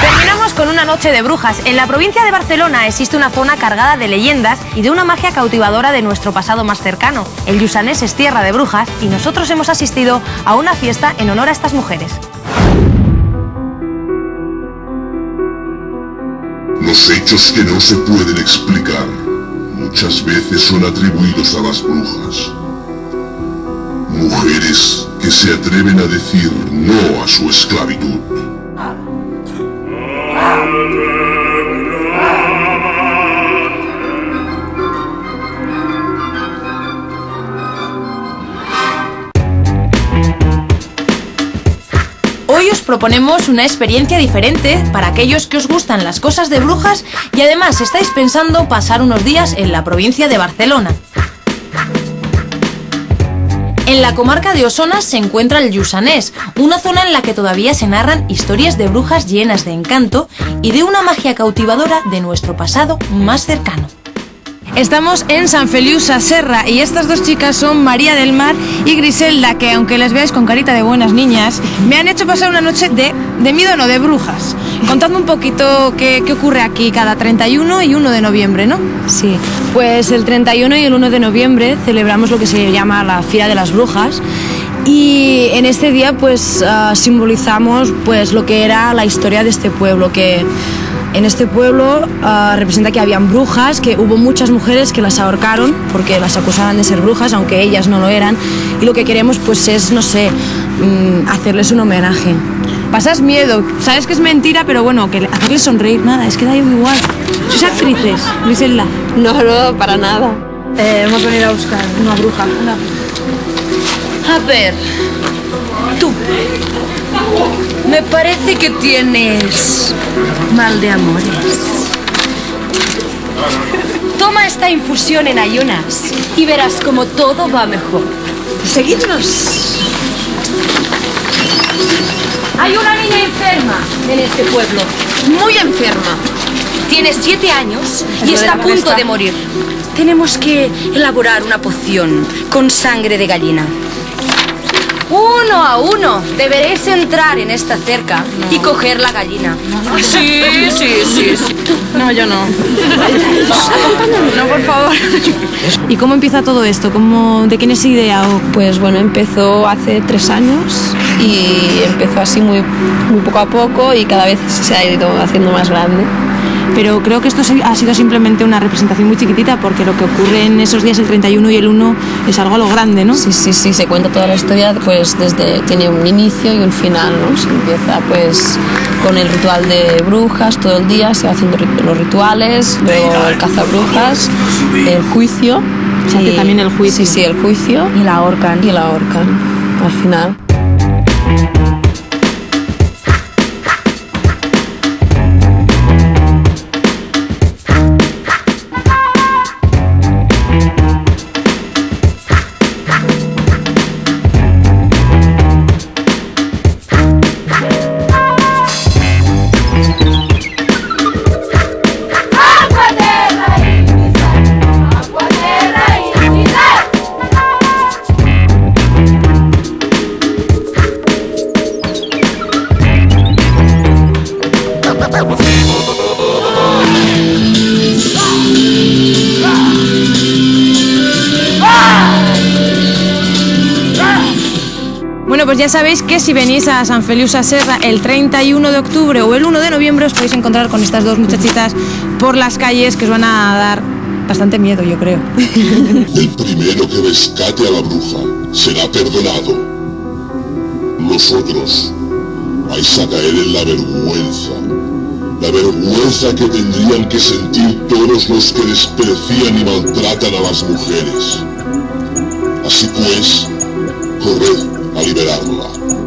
Terminamos con una noche de brujas. En la provincia de Barcelona existe una zona cargada de leyendas y de una magia cautivadora de nuestro pasado más cercano. El Llusanés es tierra de brujas y nosotros hemos asistido a una fiesta en honor a estas mujeres. Los hechos que no se pueden explicar muchas veces son atribuidos a las brujas. Mujeres que se atreven a decir no a su esclavitud. Hoy os proponemos una experiencia diferente para aquellos que os gustan las cosas de brujas y además estáis pensando pasar unos días en la provincia de Barcelona. En la comarca de Osona se encuentra el Llusanés, una zona en la que todavía se narran historias de brujas llenas de encanto y de una magia cautivadora de nuestro pasado más cercano. Estamos en Sant Feliu Sasserra y estas dos chicas son María del Mar y Griselda, que aunque las veáis con carita de buenas niñas, me han hecho pasar una noche de miedo, no, de brujas. Contadme un poquito qué ocurre aquí cada 31 y 1 de noviembre, ¿no? Sí, pues el 31 y el 1 de noviembre celebramos lo que se llama la Fira de las Brujas. Y en este día pues simbolizamos pues lo que era la historia de este pueblo, que en este pueblo representa que habían brujas, que hubo muchas mujeres que las ahorcaron porque las acusaban de ser brujas, aunque ellas no lo eran. Y lo que queremos pues es, no sé, hacerles un homenaje. Pasas miedo, sabes que es mentira, pero bueno, que hacerles sonreír, nada, es que da igual. ¿Sois actrices, Griselda? No, no, para nada. Hemos venido a buscar una bruja. A ver, tú, me parece que tienes mal de amores. Toma esta infusión en ayunas y verás como todo va mejor. Seguidnos. Hay una niña enferma en este pueblo, muy enferma. Tiene 7 años y está a punto de morir. Tenemos que elaborar una poción con sangre de gallina. Uno a uno deberéis entrar en esta cerca y coger la gallina. Sí, sí, sí, sí. No, yo no. No, por favor. ¿Y cómo empieza todo esto? ¿De quién es idea? Pues bueno, empezó hace 3 años y empezó así muy poco a poco y cada vez se ha ido haciendo más grande. Pero creo que esto ha sido simplemente una representación muy chiquitita, porque lo que ocurre en esos días, el 31 y el 1, es algo a lo grande, ¿no? Sí, sí, sí, se cuenta toda la historia, pues desde tiene un inicio y un final, ¿no? Se empieza pues con el ritual de brujas todo el día, se van haciendo los rituales, luego el cazabrujas, el juicio. Se hace también el juicio. Sí, sí, el juicio. Y la ahorcan. Y la ahorcan, al final. Pues ya sabéis que si venís a Sant Feliu Sasserra el 31 de octubre o el 1 de noviembre os podéis encontrar con estas dos muchachitas por las calles que os van a dar bastante miedo, yo creo. El primero que rescate a la bruja será perdonado. Los otros vais a caer en la vergüenza que tendrían que sentir todos los que desprecian y maltratan a las mujeres. Así pues, corred a liberarla.